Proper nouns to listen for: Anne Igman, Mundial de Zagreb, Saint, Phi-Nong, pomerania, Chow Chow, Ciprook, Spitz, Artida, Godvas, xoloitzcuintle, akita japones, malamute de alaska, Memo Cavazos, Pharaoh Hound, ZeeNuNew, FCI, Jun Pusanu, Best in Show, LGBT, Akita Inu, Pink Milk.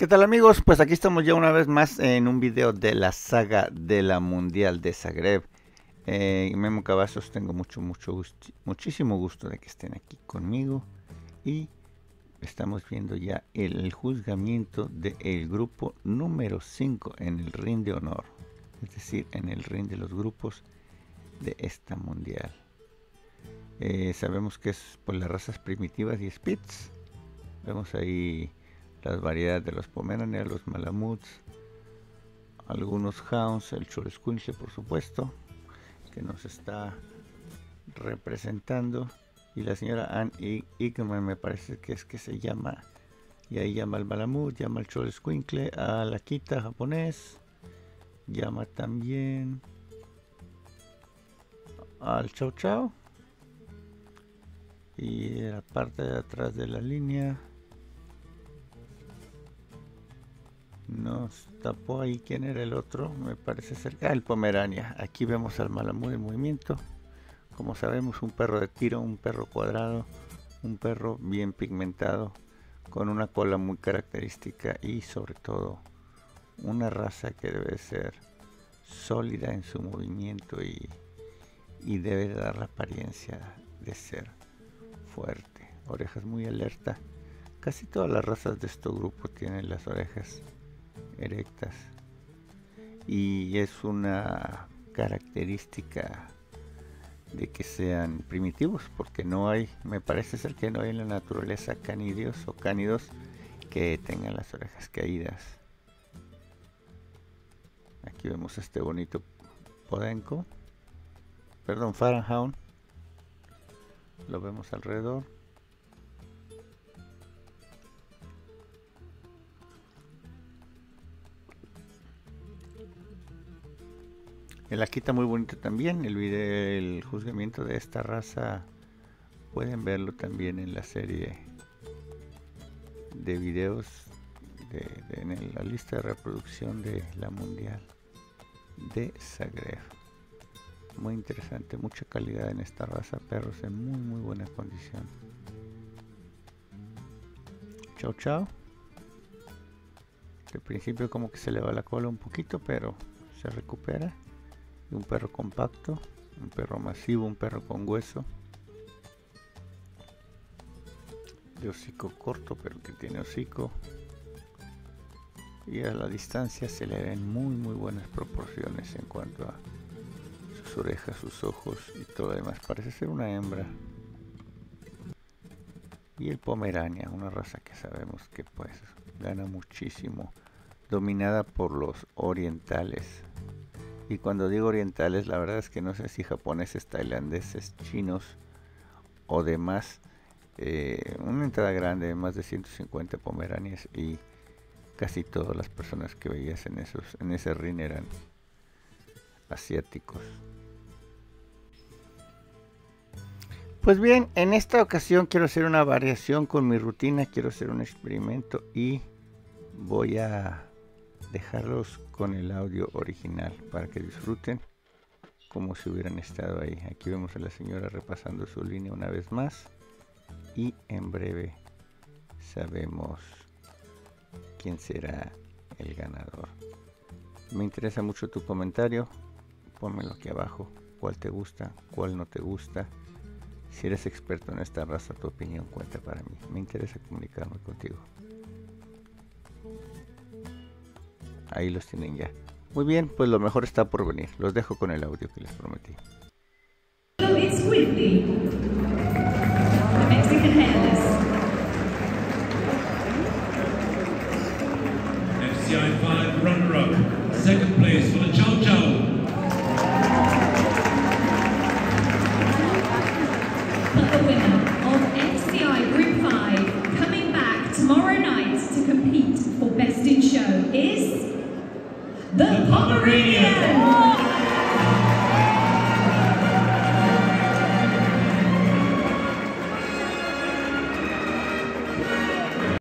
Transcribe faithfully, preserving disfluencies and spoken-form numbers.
¿Qué tal, amigos? Pues aquí estamos ya una vez más en un video de la saga de la Mundial de Zagreb. eh, Memo Cavazos, tengo mucho, mucho gusto, muchísimo gusto de que estén aquí conmigo. Y estamos viendo ya el juzgamiento del grupo número cinco en el ring de honor. Es decir, en el ring de los grupos de esta Mundial. eh, Sabemos que es por las razas primitivas y Spitz. Vemos ahí las variedades de los pomerania, los malamutes, algunos hounds, el xoloitzcuintle, por supuesto, que nos está representando, y la señora Anne Igman, me parece que es que se llama, y ahí llama al malamute, llama al xoloitzcuintle, al akita japonés, llama también al chau chau, y la parte de atrás de la línea. Nos tapó ahí quién era el otro, me parece ser ah, el pomerania. Aquí vemos al malamute en movimiento. Como sabemos, un perro de tiro, un perro cuadrado, un perro bien pigmentado, con una cola muy característica y sobre todo una raza que debe ser sólida en su movimiento y, y debe dar la apariencia de ser fuerte. Orejas muy alerta. Casi todas las razas de este grupo tienen las orejas erectas y es una característica de que sean primitivos, porque no hay, me parece ser que no hay en la naturaleza canídeos o cánidos que tengan las orejas caídas. Aquí vemos este bonito podenco, perdón, Pharaoh Hound, lo vemos alrededor. El akita muy bonito también. El video, el juzgamiento de esta raza, pueden verlo también en la serie de videos de, de, en la lista de reproducción de la Mundial de Zagreb. Muy interesante, mucha calidad en esta raza, perros en muy muy buena condición. Chau chau. Al principio como que se le va la cola un poquito, pero se recupera. Un perro compacto, un perro masivo, un perro con hueso, de hocico corto pero que tiene hocico, y a la distancia se le ven muy muy buenas proporciones en cuanto a sus orejas, sus ojos y todo lo demás. Parece ser una hembra. Y el pomerania, una raza que sabemos que pues gana muchísimo, dominada por los orientales. Y cuando digo orientales, la verdad es que no sé si japoneses, tailandeses, chinos o demás. Eh, una entrada grande de más de ciento cincuenta pomeranias, y casi todas las personas que veías en, esos, en ese ring eran asiáticos. Pues bien, en esta ocasión quiero hacer una variación con mi rutina, quiero hacer un experimento y voy a dejarlos con el audio original para que disfruten como si hubieran estado ahí. Aquí vemos a la señora repasando su línea una vez más, y en breve sabemos quién será el ganador. Me interesa mucho tu comentario, pónmelo aquí abajo, cuál te gusta, cuál no te gusta. Si eres experto en esta raza, tu opinión cuenta para mí, me interesa comunicarme contigo. Ahí los tienen ya. Muy bien, pues lo mejor está por venir. Los dejo con el audio que les prometí. F C I five runner-up, second place for the Chow Chow. But the winner of F C I Group five, coming back tomorrow night to compete for Best in Show, is the Pomeranian!